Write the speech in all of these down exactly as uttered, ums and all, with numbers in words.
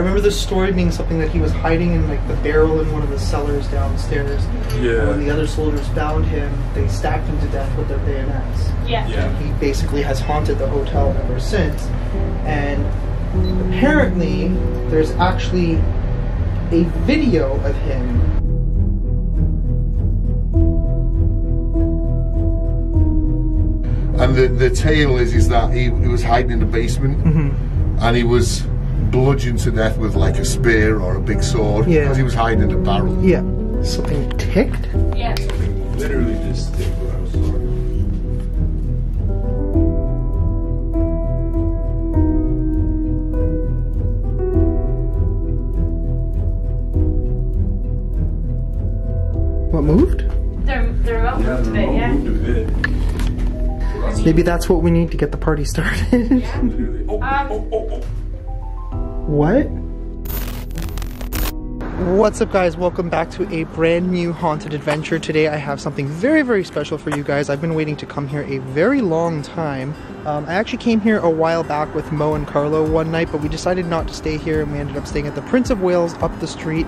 I remember this story being something that he was hiding in like the barrel in one of the cellars downstairs. Yeah. And when the other soldiers bound him, they stabbed him to death with their bayonets. Yeah. yeah. And he basically has haunted the hotel ever since. And apparently, there's actually a video of him. And the, the tale is is that he, he was hiding in the basement, mm-hmm. and he was bludgeoned to death with like a spear or a big sword, because yeah. he was hiding in a barrel. Yeah. Something ticked? Yeah. Something literally just ticked where I was talking. What moved? The, the remote yeah, moved a bit, yeah. Moved a bit. Maybe that's what we need to get the party started. Yeah. oh, um, oh, oh, oh. What? What's up guys, welcome back to a brand new haunted adventure. Today I have something very, very special for you guys. I've been waiting to come here a very long time. Um, I actually came here a while back with Mo and Carlo one night, but we decided not to stay here and we ended up staying at the Prince of Wales up the street.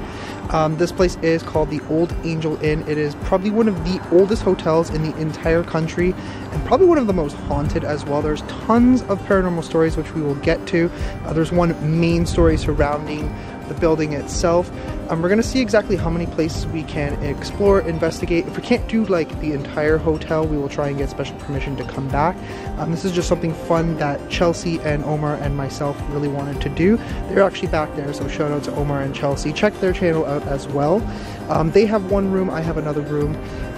Um, this place is called the Olde Angel Inn. It is probably one of the oldest hotels in the entire country and probably one of the most haunted as well. There's tons of paranormal stories which we will get to. Uh, there's one main story surrounding the building itself. Um, we're gonna see exactly how many places we can explore, investigate. If we can't do like the entire hotel, we will try and get special permission to come back. Um, this is just something fun that Chelsea and Omar and myself really wanted to do. They're actually back there, so shout out to Omar and Chelsea. Check their channel out as well. Um, they have one room, I have another room,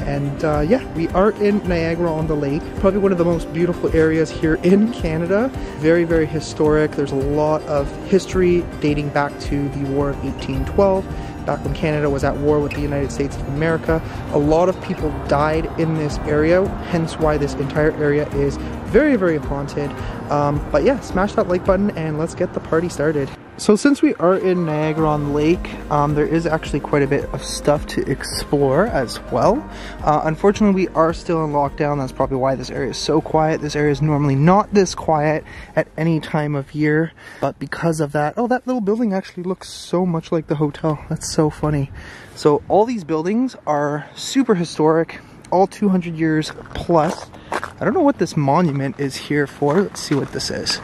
and uh, yeah, we are in Niagara-on-the-Lake, probably one of the most beautiful areas here in Canada. Very, very historic. There's a lot of history dating back to the War of eighteen twelve, back when Canada was at war with the United States of America. A lot of people died in this area, hence why this entire area is very, very haunted. Um, but yeah, smash that like button and let's get the party started. So since we are in Niagara-on-the-Lake, um, there is actually quite a bit of stuff to explore as well. Uh, unfortunately, we are still in lockdown. That's probably why this area is so quiet. This area is normally not this quiet at any time of year, but because of that... Oh, that little building actually looks so much like the hotel. That's so funny. So all these buildings are super historic, all two hundred years plus. I don't know what this monument is here for. Let's see what this is.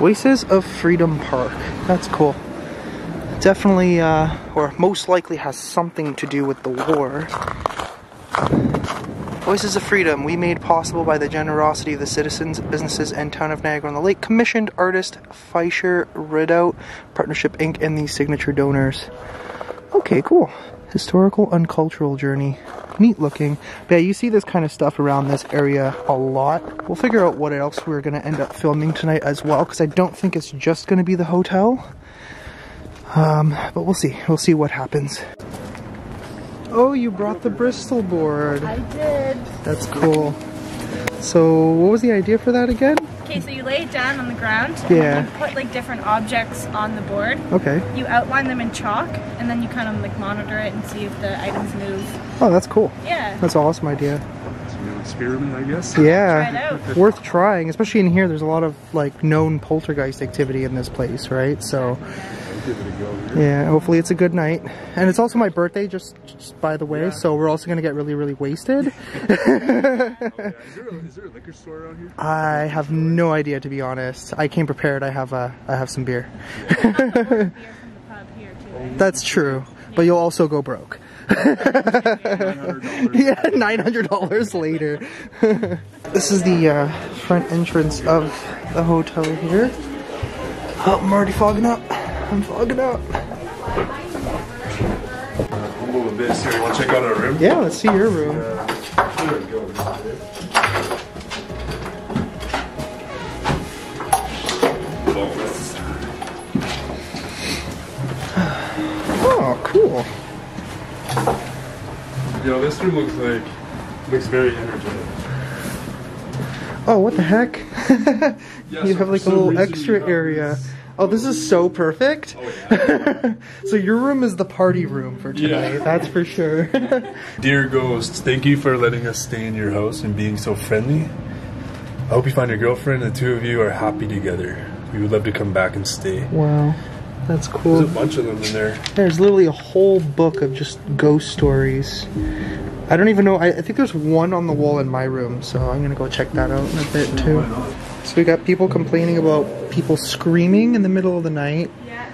Voices of Freedom Park. That's cool. Definitely, uh, or most likely has something to do with the war. Voices of Freedom, we made possible by the generosity of the citizens, businesses, and town of Niagara-on-the-Lake. Commissioned artist Fisher Ridout, Partnership Incorporated, and the signature donors. Okay, cool. Historical and cultural journey. Neat looking. But yeah, you see this kind of stuff around this area a lot. We'll figure out what else we're going to end up filming tonight as well, because I don't think it's just going to be the hotel. Um, but we'll see. We'll see what happens. Oh, you brought the Bristol board. I did. That's cool. So what was the idea for that again? Okay, so you lay it down on the ground, yeah. and you put like different objects on the board. Okay. You outline them in chalk, and then you kind of like monitor it and see if the items move. Oh, that's cool. Yeah. That's an awesome idea. It's a new experiment, I guess. Yeah. Try it out. Worth trying, especially in here. There's a lot of like known poltergeist activity in this place, right? So. Give it a go here. Yeah, hopefully it's a good night. And it's also my birthday, just, just by the way, yeah. so we're also going to get really, really wasted. oh, yeah. is, there a, is there a liquor store around here? I have no idea, to be honest. I came prepared. I have a, I have some beer. Yeah. beer from the pub here too, right? That's true, yeah. but you'll also go broke. nine hundred dollars. Yeah, nine hundred dollars later. This is the uh, front entrance of the hotel here. Oh, I'm already fogging up. I'm fogging up. I'm a little bit here. You want to check out our room? Yeah, let's see your room. Uh, there we go. Oh, cool. Yo, this room looks like looks very energetic. Oh, what the heck? yeah, you so have like a little extra area. This. Oh, this is so perfect. Oh, yeah. So your room is the party room for tonight, yeah. that's for sure. Dear ghosts, thank you for letting us stay in your house and being so friendly. I hope you find your girlfriend and the two of you are happy together. we would love to come back and stay. Wow, that's cool. There's a bunch of them in there. There's literally a whole book of just ghost stories. I don't even know. I, I think there's one on the wall in my room, so I'm gonna go check that out in a bit too. So we got people complaining about people screaming in the middle of the night, yeah.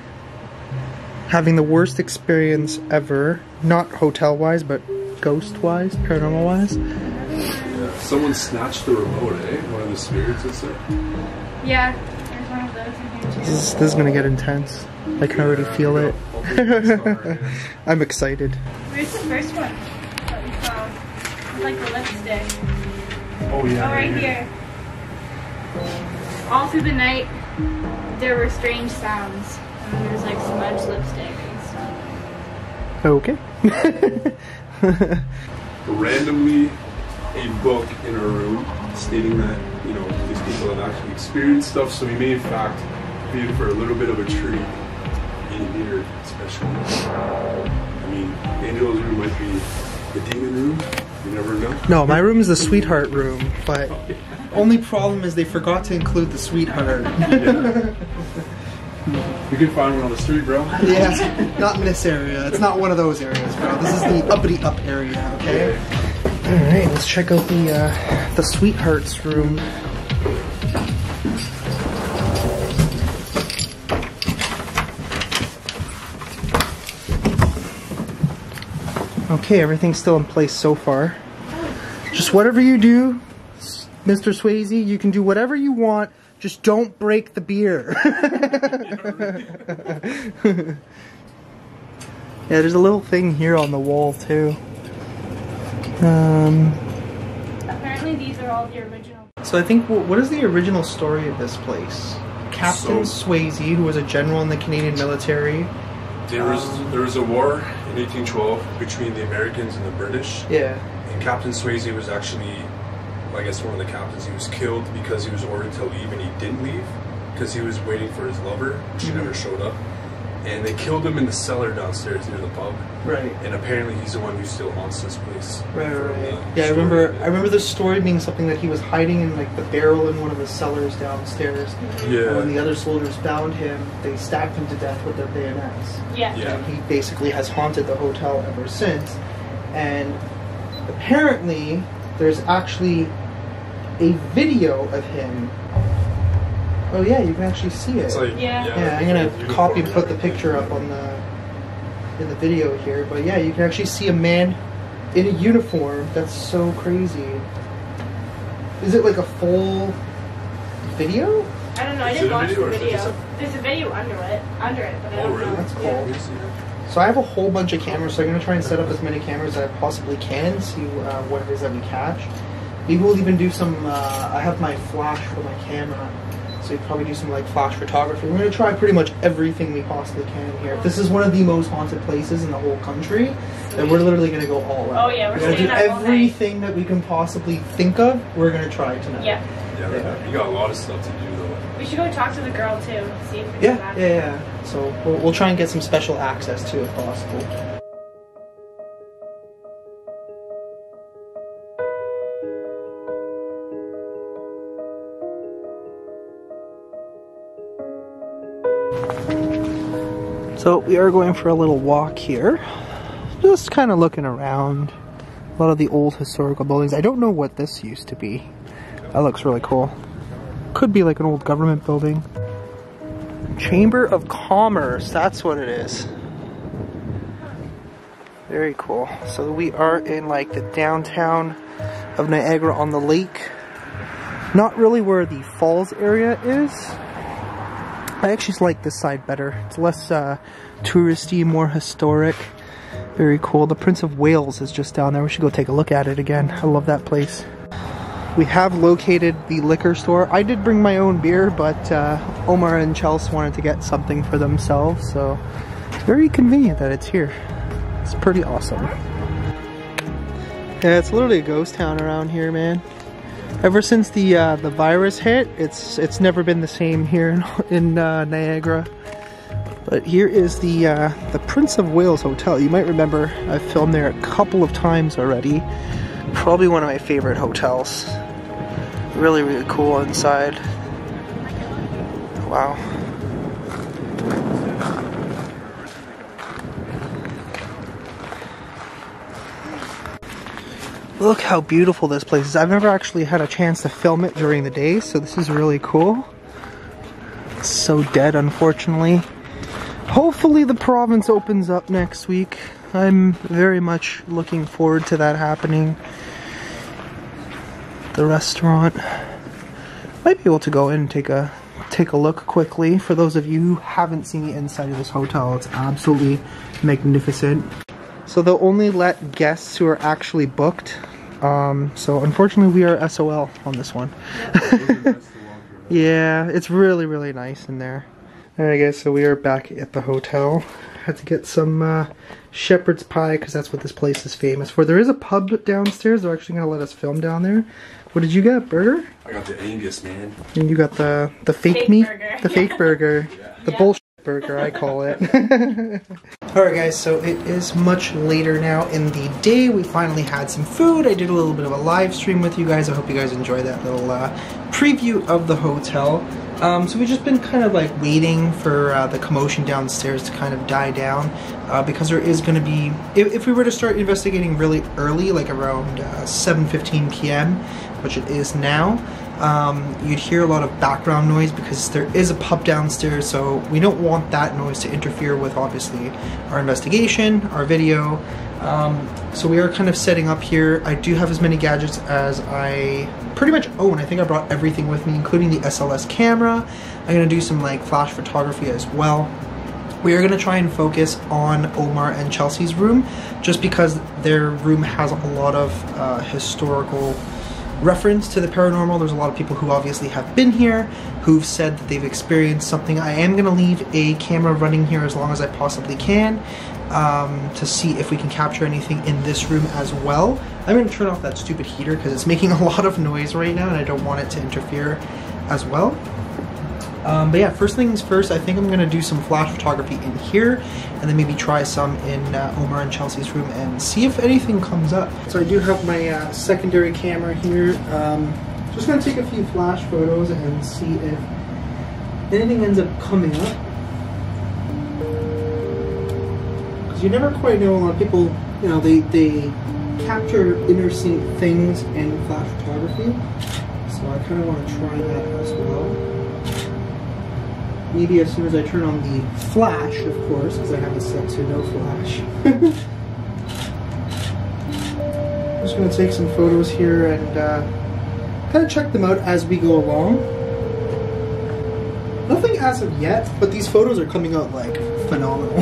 Having the worst experience ever, not hotel-wise, but ghost-wise, paranormal-wise. Yeah. Someone snatched the remote, eh? One of the spirits is there. Yeah, there's one of those in here too. This, this is gonna get intense. I can yeah, already feel it. I'm excited. Where's the first one? Like the lipstick. Oh yeah. Oh, right here. All through the night, there were strange sounds. And there was like smudged lipstick and stuff. Okay. Randomly, a book in our room stating that, you know, these people have actually experienced stuff. So we may, in fact, be in for a little bit of a treat in here, especially. I mean, Angel's room might be the demon room. You never know. No, my room is the sweetheart room, but oh, yeah. Only problem is they forgot to include the sweetheart. Yeah. You can find one on the street, bro. Yeah, not in this area. It's not one of those areas, bro. This is the uppity up area, okay? Yeah. All right, let's check out the uh, the sweetheart's room. Okay, everything's still in place so far. Just whatever you do, Mister Swayze, you can do whatever you want. Just don't break the beer. Yeah, there's a little thing here on the wall too. Um, Apparently these are all the original. So I think, what is the original story of this place? Captain so, Swayze, who was a general in the Canadian military. There was, there was a war in eighteen twelve between the Americans and the British. Yeah. And Captain Swayze was actually, well, I guess one of the captains, he was killed because he was ordered to leave and he didn't leave because he was waiting for his lover. She mm-hmm. never showed up. And they killed him in the cellar downstairs near the pub. Right. And apparently he's the one who still haunts this place. Right, right, right. Yeah, I remember, I remember the story being something that he was hiding in like the barrel in one of the cellars downstairs. Yeah. And when the other soldiers bound him, they stabbed him to death with their bayonets. Yeah. Yeah. And he basically has haunted the hotel ever since. And apparently there's actually a video of him. Oh yeah, you can actually see it. Like, yeah. Yeah, yeah, I'm gonna copy and put the picture up on the in the video here, but yeah, you can actually see a man in a uniform. That's so crazy. Is it like a full video? I don't know. I didn't watch the video. There's a video under it, under it, but I don't know. That's cool. So I have a whole bunch of cameras, so I'm gonna try and set up as many cameras as I possibly can, see uh, what it is that we catch. Maybe we'll even do some. Uh, I have my flash for my camera. So we probably do some like flash photography. We're gonna try pretty much everything we possibly can here. If this is one of the most haunted places in the whole country, then we're literally gonna go all out. Oh yeah, we're, we're gonna do everything that we can possibly think of. We're gonna try tonight. Yeah. Yeah, yeah. You got a lot of stuff to do though. We should go talk to the girl too. See if we can yeah, yeah, yeah. So we'll, we'll try and get some special access too, if possible. So we are going for a little walk here, just kind of looking around. A lot of the old historical buildings. I don't know what this used to be. That looks really cool. Could be like an old government building. Chamber of Commerce, that's what it is. Very cool. So we are in like the downtown of Niagara-on-the-Lake. Not really where the falls area is. I actually like this side better. It's less uh, touristy, more historic. Very cool. The Prince of Wales is just down there. We should go take a look at it again. I love that place. We have located the liquor store. I did bring my own beer, but uh, Omar and Chelsea wanted to get something for themselves, so it's very convenient that it's here. It's pretty awesome. Yeah, it's literally a ghost town around here, man. Ever since the uh, the virus hit, it's it's never been the same here in, in uh, Niagara. But here is the uh, the Prince of Wales Hotel. You might remember I've filmed there a couple of times already. Probably one of my favorite hotels. Really, really cool inside. Wow. Look how beautiful this place is. I've never actually had a chance to film it during the day, so this is really cool. It's so dead, unfortunately. Hopefully the province opens up next week. I'm very much looking forward to that happening. The restaurant. Might be able to go in and take a take a look quickly. For those of you who haven't seen the inside of this hotel, it's absolutely magnificent. So they'll only let guests who are actually booked. Um, so unfortunately we are S O L on this one. Yeah, it's really, really nice in there. Alright guys, so we are back at the hotel. Had to get some uh, shepherd's pie because that's what this place is famous for. There is a pub downstairs. They're actually going to let us film down there. What did you get? Burger? I got the Angus, man. And you got the, the fake, fake meat? Burger. The fake burger. Yeah. The yeah. bullshit burger, I call it. Alright guys, so it is much later now in the day. We finally had some food. I did a little bit of a live stream with you guys. I hope you guys enjoyed that little uh, preview of the hotel. Um, so we've just been kind of like waiting for uh, the commotion downstairs to kind of die down, uh, because there is going to be, if, if we were to start investigating really early, like around uh, seven fifteen p m, which it is now, um, you'd hear a lot of background noise because there is a pub downstairs, so we don't want that noise to interfere with, obviously, our investigation, our video. Um, so we are kind of setting up here. I do have as many gadgets as I pretty much own. I think I brought everything with me, including the S L S camera. I'm going to do some like flash photography as well. We are going to try and focus on Omar and Chelsea's room just because their room has a lot of uh, historical reference to the paranormal. There's a lot of people who obviously have been here, who've said that they've experienced something. I am going to leave a camera running here as long as I possibly can, um, to see if we can capture anything in this room as well. I'm going to turn off that stupid heater because it's making a lot of noise right now and I don't want it to interfere as well. Um, but yeah, first things first, I think I'm going to do some flash photography in here and then maybe try some in uh, Omar and Chelsea's room and see if anything comes up. So I do have my uh, secondary camera here. Um, just going to take a few flash photos and see if anything ends up coming up. Because you never quite know, a lot of people, you know, they, they capture interesting things in flash photography. So I kind of want to try that as well. Maybe as soon as I turn on the flash, of course, because I have it set to no flash. I'm just going to take some photos here and uh, kind of check them out as we go along. Nothing as of yet, but these photos are coming out like phenomenal.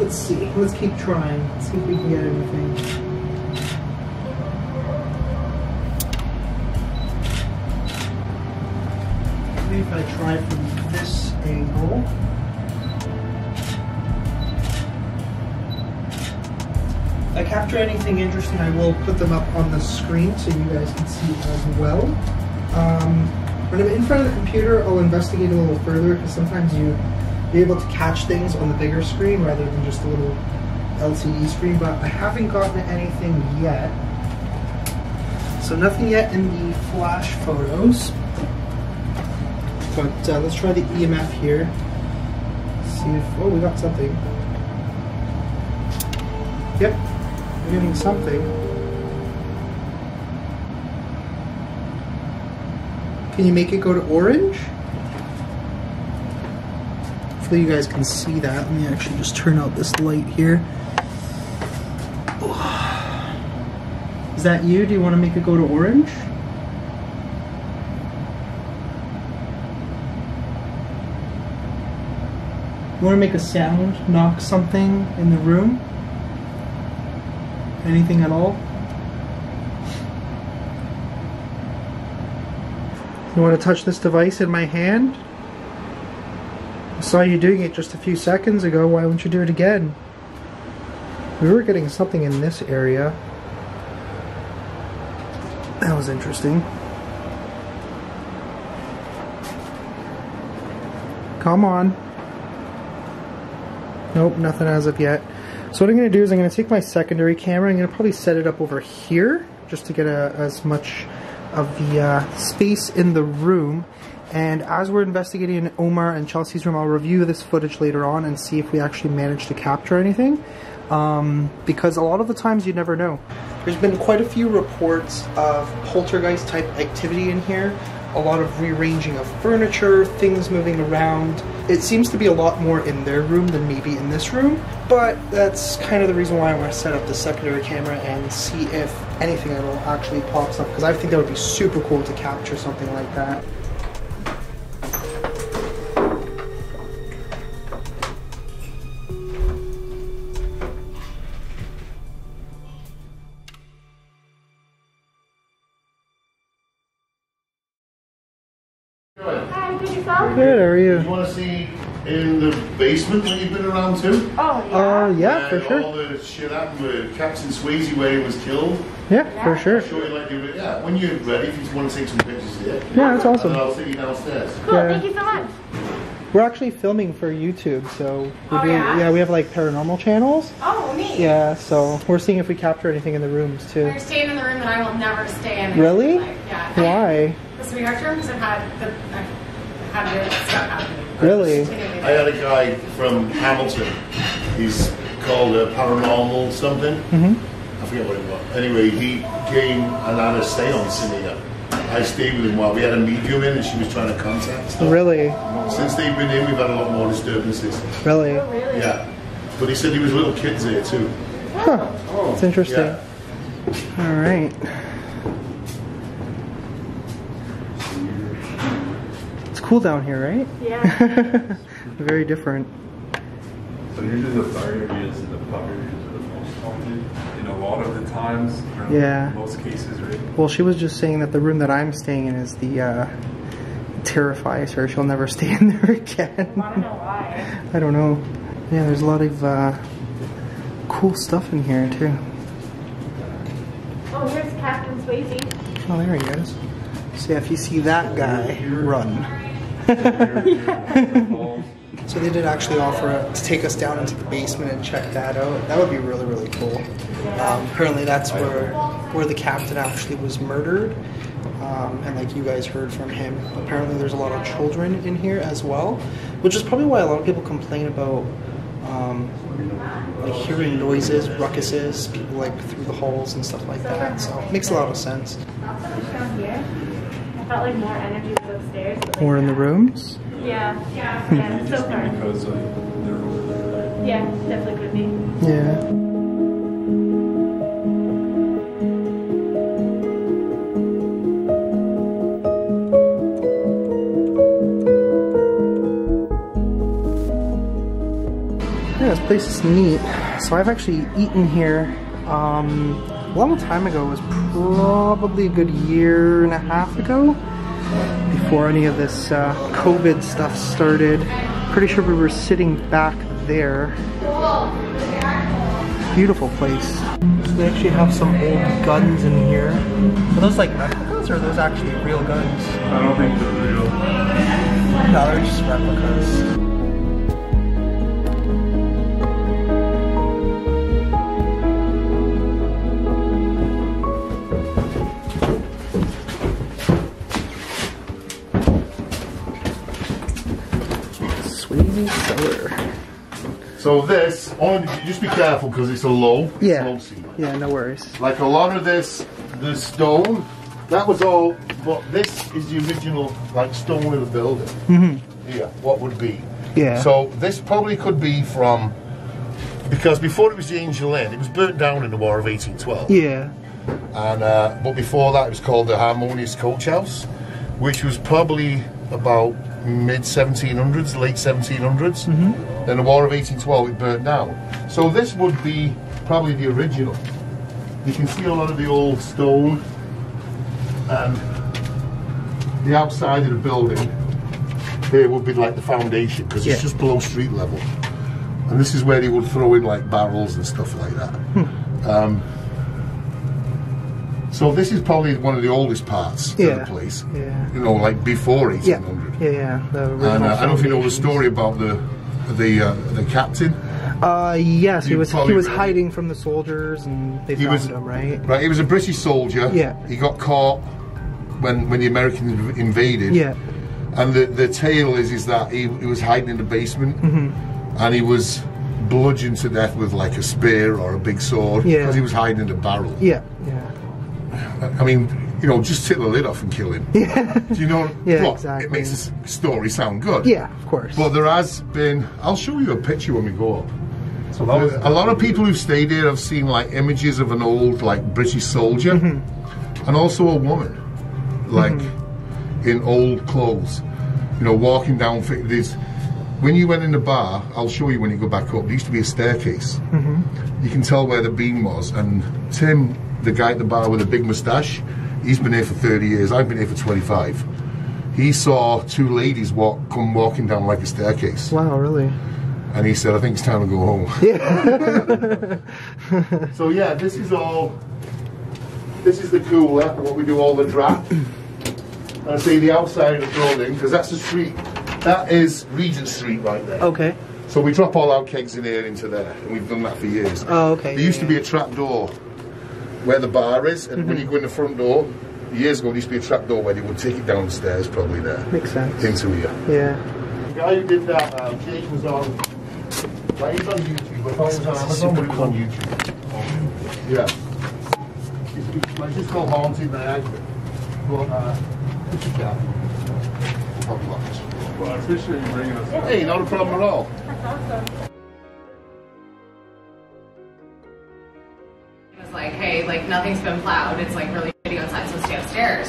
Let's see. Let's keep trying. Let's see if we can get everything. If I try from this angle, if I capture anything interesting, I will put them up on the screen so you guys can see as well. Um, when I'm in front of the computer, I'll investigate a little further because sometimes you, you're able to catch things on the bigger screen rather than just a little L C D screen, but I haven't gotten anything yet. So nothing yet in the flash photos. But uh, let's try the E M F here. See if, oh, we got something. Yep, we're getting something. Can you make it go to orange? Hopefully you guys can see that. Let me actually just turn out this light here. Is that you? Do you want to make it go to orange? You want to make a sound, knock something in the room? Anything at all? You want to touch this device in my hand? I saw you doing it just a few seconds ago, why won't you do it again? We were getting something in this area. That was interesting. Come on. Nope, nothing as of yet. So what I'm going to do is I'm going to take my secondary camera. I'm going to probably set it up over here just to get a, as much of the uh, space in the room. And as we're investigating Omar and Chelsea's room, I'll review this footage later on and see if we actually managed to capture anything. Um, because a lot of the times you never know. There's been quite a few reports of poltergeist type activity in here. A lot of rearranging of furniture, things moving around. It seems to be a lot more in their room than maybe in this room, but that's kind of the reason why I want to set up the secondary camera and see if anything at all actually pops up, because I think that would be super cool to capture something like that. Good, how are you? You want to see in the basement that you've been around to? Oh, yeah. Uh, yeah, for sure. All the shit happened with Captain Swayze where he was killed. Yeah, yeah. for sure. Sure you like it, yeah, when you're ready, if you want to take some pictures here. Yeah, yeah, that's awesome. And I'll see you downstairs. Cool, yeah. Thank you so much. We're actually filming for YouTube, so we're oh, doing, yeah? yeah, we have like paranormal channels. Oh, neat. Yeah, so we're seeing if we capture anything in the rooms too. We're staying in the room, and I will never stay in. Really? Like, yeah. Why? The sweetheart rooms have had the. I've Really? I had a guy from Hamilton. He's called a paranormal something. Mm-hmm. I forget what it was. Anyway, he came and had a seance in here. I stayed with him while we had a medium in and she was trying to contact stuff. Really? Since they've been in, we've had a lot more disturbances. Really? Oh, really? Yeah. But he said he was little kids here too. Huh. Oh. That's interesting. Yeah. All right. Cool down here, right? Yeah. Very different. So usually the fire areas and the pub areas are the most haunted in a lot of the times. Yeah. Most cases, right? Well, she was just saying that the room that I'm staying in is the uh, terrifies her. She'll never stay in there again. I want to know why. I don't know. Yeah, there's a lot of uh, cool stuff in here too. Oh, here's Captain Swayze. Oh, there he is. So yeah, if you see that guy, run. So they did actually offer to take us down into the basement and check that out. That would be really, really cool. Um, apparently that's where where the captain actually was murdered. Um, and like you guys heard from him, apparently there's a lot of children in here as well, which is probably why a lot of people complain about um, like hearing noises, ruckuses, people like through the halls and stuff like that. So it makes a lot of sense. I felt like more energy was upstairs. Like more in the rooms? Yeah. Yeah. Yeah. It's so far. Because like, they're over there. Yeah, definitely could be. Yeah. Yeah, this place is neat. So I've actually eaten here. Um, A long time ago, it was probably a good year and a half ago, before any of this uh, COVID stuff started. Pretty sure we were sitting back there. Beautiful place. So they actually have some old guns in here. Are those like replicas or are those actually real guns? I don't think they're real. No, they're just replicas. So this, only, just be careful because it's a low. Yeah. Low yeah, no worries. Like a lot of this, the stone, that was all, but this is the original like stone of the building. Mm-hmm. Yeah, what would be. Yeah. So this probably could be from, because before it was the Angel Inn, it was burnt down in the War of eighteen twelve. Yeah. And uh, but before that it was called the Harmonious Coach House, which was probably about mid seventeen hundreds, late seventeen hundreds. Mm-hmm. Then the War of eighteen twelve, it burnt down. So this would be probably the original. You can see a lot of the old stone and the outside of the building here would be like the foundation because yeah. It's just below street level. And this is where they would throw in like barrels and stuff like that. Hmm. Um, so this is probably one of the oldest parts yeah. of the place. Yeah. You know, like before eighteen hundred. Yeah. Yeah, the and, uh, I don't know if you know the story about the the uh, the captain. Uh, yes, he was he was really hiding from the soldiers, and they he found was, him, right? Right, he was a British soldier. Yeah, he got caught when when the Americans invaded. Yeah, And the the tale is is that he, he was hiding in the basement, mm-hmm. and he was bludgeoned to death with like a spear or a big sword, yeah. because he was hiding in a barrel. Yeah, yeah. I mean, you know, just take the lid off and kill him. Yeah. Do you know? Yeah, what? Exactly. It makes the story sound good. Yeah, of course. But there has been. I'll show you a picture when we go up. So that was a lot of people who've stayed here have seen like images of an old like British soldier, mm-hmm. and also a woman, like mm-hmm. in old clothes, you know, walking down. There's, when you went in the bar, I'll show you when you go back up. There used to be a staircase. Mm-hmm. You can tell where the beam was. And Tim, the guy at the bar with a big moustache, he's been here for thirty years. I've been here for twenty-five. He saw two ladies walk come walking down like a staircase. Wow, really. And he said, I think it's time to go home. Yeah. So yeah, this is all, this is the cooler, what we do all the draft. And I see the outside of the building, because that's the street. That is Regent Street right there. Okay. So we drop all our kegs in here into there, and we've done that for years. Oh, okay. There used yeah. to be a trap door where the bar is, and mm-hmm. when you go in the front door, years ago there used to be a trap door where they would take it downstairs, probably there. Makes sense. Into here. Yeah. The guy who did that, um, Jake was on... Like he's on YouTube, if I was on Amazon, but he's on YouTube. Oh. Yeah. It's, it's, like, it's called Haunted Niagara. But, uh, it's a cat. Well, I appreciate you bringing us up. Hey, not a problem at all. That's awesome. It's like, hey, like, nothing's been plowed. It's, like, really shitty outside, so stay upstairs.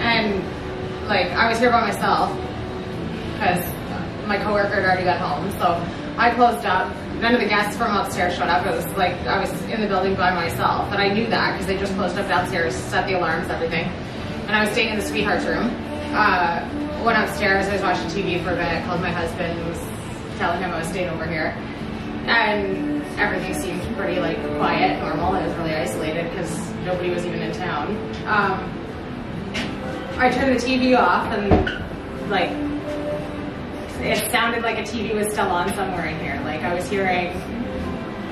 And, like, I was here by myself, because my coworker had already got home, so... I closed up. None of the guests from upstairs showed up. It was like I was in the building by myself, and I knew that because they just closed up downstairs, set the alarms, everything. And I was staying in the sweetheart's room. Uh, went upstairs. I was watching T V for a bit. Called my husband, was telling him I was staying over here, and everything seemed pretty like quiet, normal. I was really isolated because nobody was even in town. Um, I turned the T V off and like. It sounded like a T V was still on somewhere in here. Like I was hearing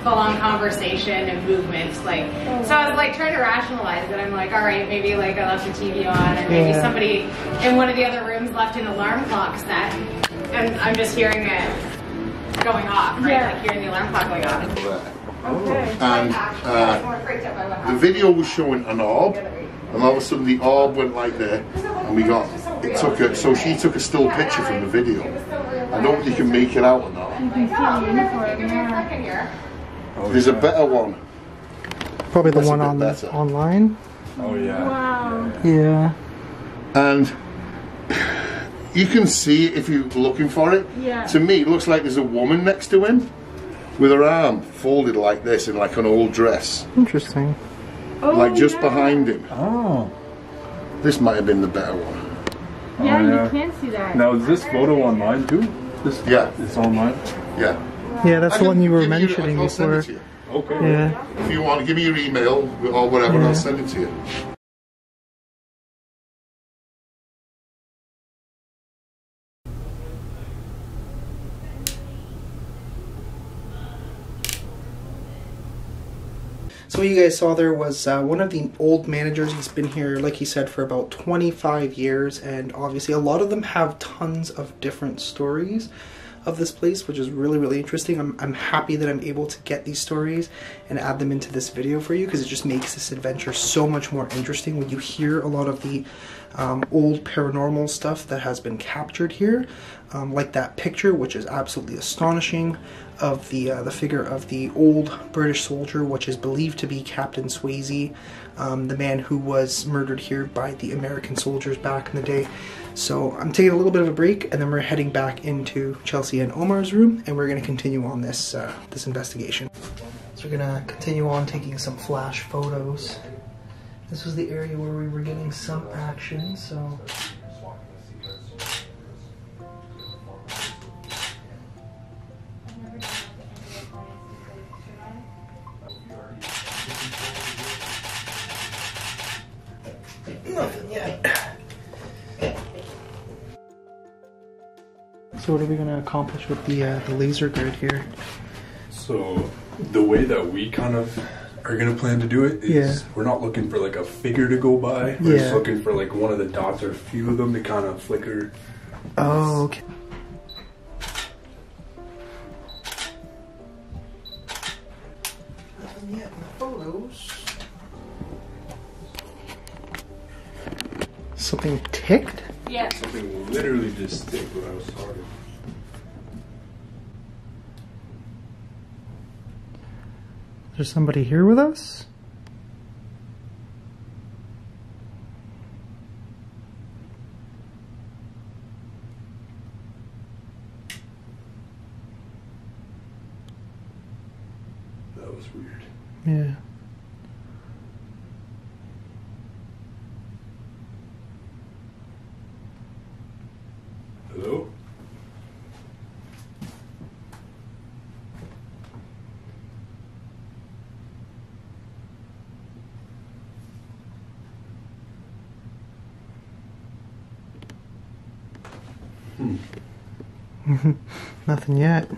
full-on conversation and movement. Like, so I was like trying to rationalize it. I'm like, all right, maybe like I left the T V on, or maybe yeah. somebody in one of the other rooms left an alarm clock set, and I'm just hearing it going off. Right, yeah. Like hearing the alarm clock going off. Okay. And uh, the video was showing an orb, and all of a sudden the orb went like there, and we got. It took a, so she took a still picture from the video. I don't think you can make it out or not. There's a better one. Probably the one on online. Oh yeah. Wow. Yeah. And you can see if you're looking for it. Yeah. To me, it looks like there's a woman next to him with her arm folded like this in like an old dress. Interesting. Oh, like just yeah. behind him. Oh. This might have been the better one. Yeah, oh, yeah, you can see that. Now, is this photo online too? This yeah, it's online. Yeah. Yeah, that's I the one you were mentioning you, before. You. Okay. Yeah. If you want, give me your email or whatever, yeah. I'll send it to you. So what you guys saw there was uh, one of the old managers. He's been here, like he said, for about twenty-five years, and obviously a lot of them have tons of different stories of this place, which is really, really interesting. I'm, I'm happy that I'm able to get these stories and add them into this video for you, because it just makes this adventure so much more interesting when you hear a lot of the um, old paranormal stuff that has been captured here, um, like that picture, which is absolutely astonishing, of the uh, the figure of the old British soldier, which is believed to be Captain Swayze, um, the man who was murdered here by the American soldiers back in the day. So I'm taking a little bit of a break, and then we're heading back into Chelsea and Omar's room, and we're going to continue on this uh, this investigation. So we're going to continue on taking some flash photos. This was the area where we were getting some action, so... Nothing yet. So what are we going to accomplish with the, uh, the laser grid here? So the way that we kind of are going to plan to do it. It's, yeah. We're not looking for like a figure to go by. We're yeah. just looking for like one of the dots or a few of them to kind of flicker. Oh, okay. Nothing yet in the photos. Something ticked? Yeah. Something literally just ticked when I was starting. There's somebody here with us? That was weird. Yeah. Hello? Nothing yet.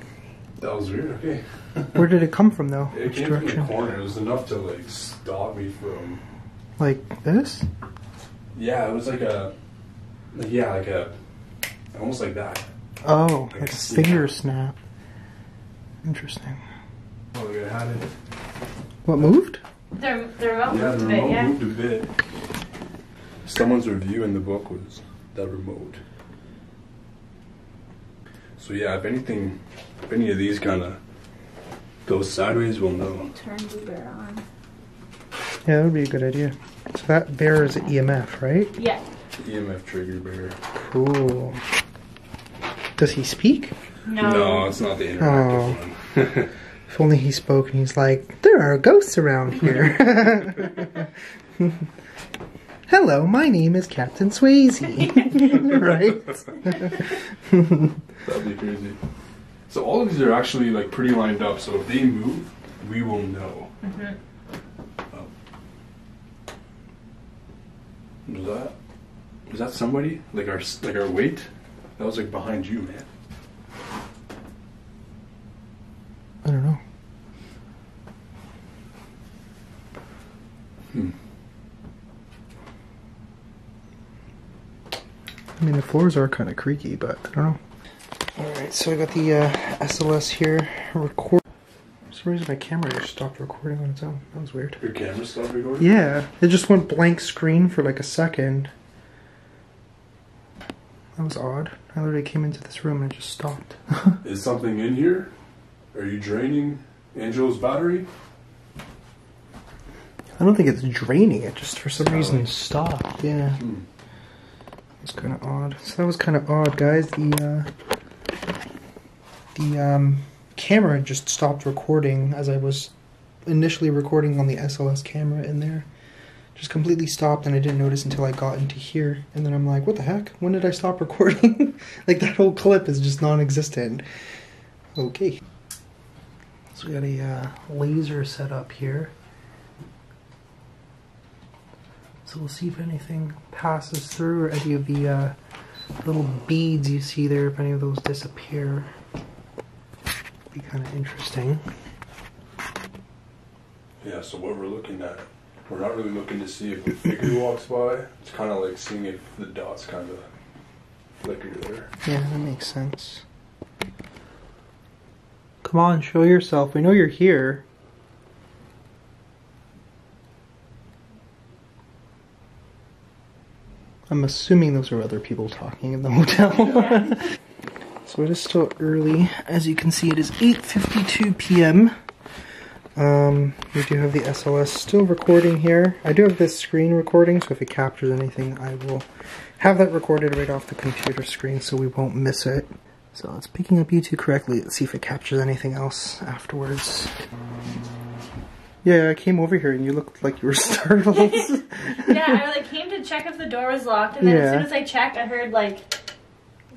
That was weird, okay. Where did it come from though? It Which came direction? From the corner. It was enough to like stop me from... Like this? Yeah, it was like a... Like, yeah, like a... Almost like that. Oh, like, like a finger snap. Interesting. Oh, we had it. What, moved? Their, their remote yeah, moved the remote a bit, yeah. moved a bit. Someone's review in the book was that remote. So yeah, if anything, if any of these kind of go sideways, we'll know. Turn the bear on. Yeah, that would be a good idea. So that bear is an E M F, right? Yeah. E M F trigger bear. Cool. Does he speak? No. No, it's not the interactive oh. one. If only he spoke and he's like, there are ghosts around here. Hello, my name is Captain Swayze. Right? That'd be crazy. So all of these are actually like pretty lined up, so if they move, we will know. Mm-hmm. Oh. Was that? Was that somebody? Like our like our weight? That was like behind you, man. I don't know. Hmm. I mean, the floors are kind of creaky, but I don't know. Alright, so I got the uh, S L S here. Record. For some reason my camera just stopped recording on its own. That was weird. Your camera stopped recording? Yeah. It just went blank screen for like a second. That was odd. I literally came into this room and it just stopped. Is something in here? Are you draining Angelo's battery? I don't think it's draining it. Just for some oh. reason stopped. Yeah. Hmm. It's kind of odd. So that was kind of odd, guys. The uh, the um, camera just stopped recording as I was initially recording on the S L S camera in there. Just completely stopped, and I didn't notice until I got into here. And then I'm like, what the heck? When did I stop recording? Like, that whole clip is just non-existent. Okay. So we got a uh, laser set up here. So we'll see if anything passes through, or any of the uh, little beads you see there, if any of those disappear. Be kind of interesting. Yeah, so what we're looking at, we're not really looking to see if a figure walks by. It's kind of like seeing if the dots kind of flicker there. Yeah, that makes sense. Come on, show yourself. We know you're here. I'm assuming those are other people talking in the hotel. Yeah. So it is still early. As you can see, it is eight fifty-two p m Um, we do have the S L S still recording here. I do have this screen recording, so if it captures anything, I will have that recorded right off the computer screen so we won't miss it. So it's picking up YouTube correctly. Let's see if it captures anything else afterwards. Yeah, I came over here and you looked like you were startled. Yeah, I like came to check if the door was locked, and then yeah. as soon as I checked, I heard like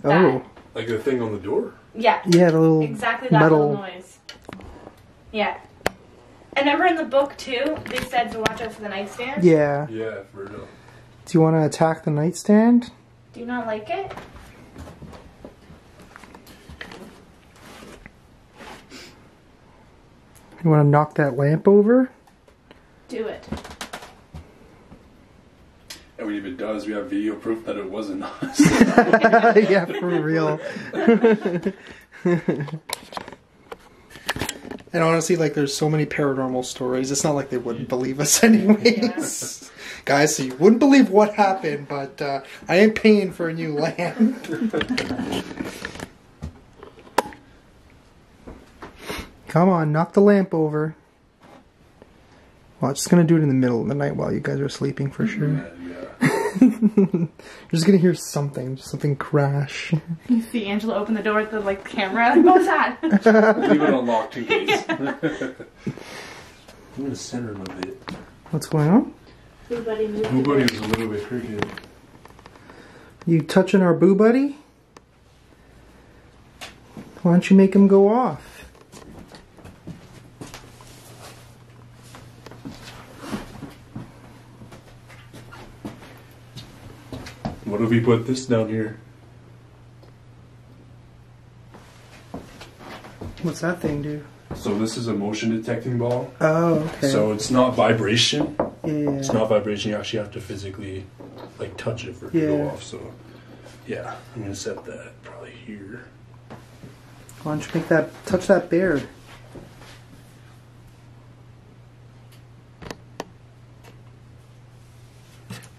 that. Oh, like the thing on the door. Yeah. Yeah, the little exactly that metal little noise. Yeah. I remember in the book too, they said to watch out for the nightstand. Yeah. Yeah, for real. Do you want to attack the nightstand? Do you not like it? You want to knock that lamp over? do it. And when if it does, we have video proof that it wasn't us. Yeah, for real. And honestly, like, there's so many paranormal stories. It's not like they wouldn't believe us anyways. Yeah. Guys, so you wouldn't believe what happened, but uh, I ain't paying for a new lamp. Come on, knock the lamp over. Well, I'm just going to do it in the middle of the night while you guys are sleeping for sure. Yeah, yeah. You're just going to hear something, just something crash. You see Angela open the door with the like, camera. What was that? Leave it unlocked in case. Yeah. I'm going to center him a bit. What's going on? Boo Buddy moved. Boo Buddy was a little bit crooked. You touching our Boo Buddy? Why don't you make him go off? What if we put this down here? What's that thing do? So this is a motion detecting ball. Oh, okay. So it's not vibration. Yeah. It's not vibration. You actually have to physically, like, touch it for it yeah. to go off. So, yeah, I'm gonna set that probably here. Why don't you make that touch that bear?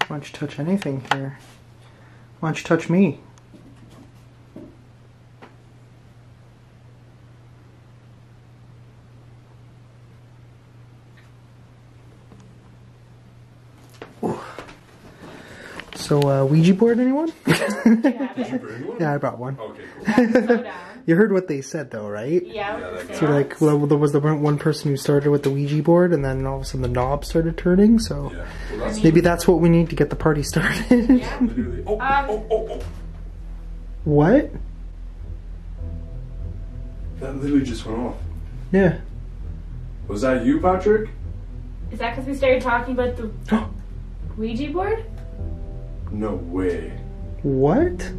Why don't you touch anything here? Why don't you touch me? Ooh. So, uh, Ouija board, anyone? Yeah, yeah, I brought one. Okay, cool. You heard what they said, though, right? Yeah. yeah so, like, well, there was the one person who started with the Ouija board, and then all of a sudden the knob started turning, so yeah. well, that's maybe that's what we need to get the party started. Yeah. oh, um, oh, oh, oh. What? That literally just went off. Yeah. Was that you, Patrick? Is that because we started talking about the Ouija board? No way. What?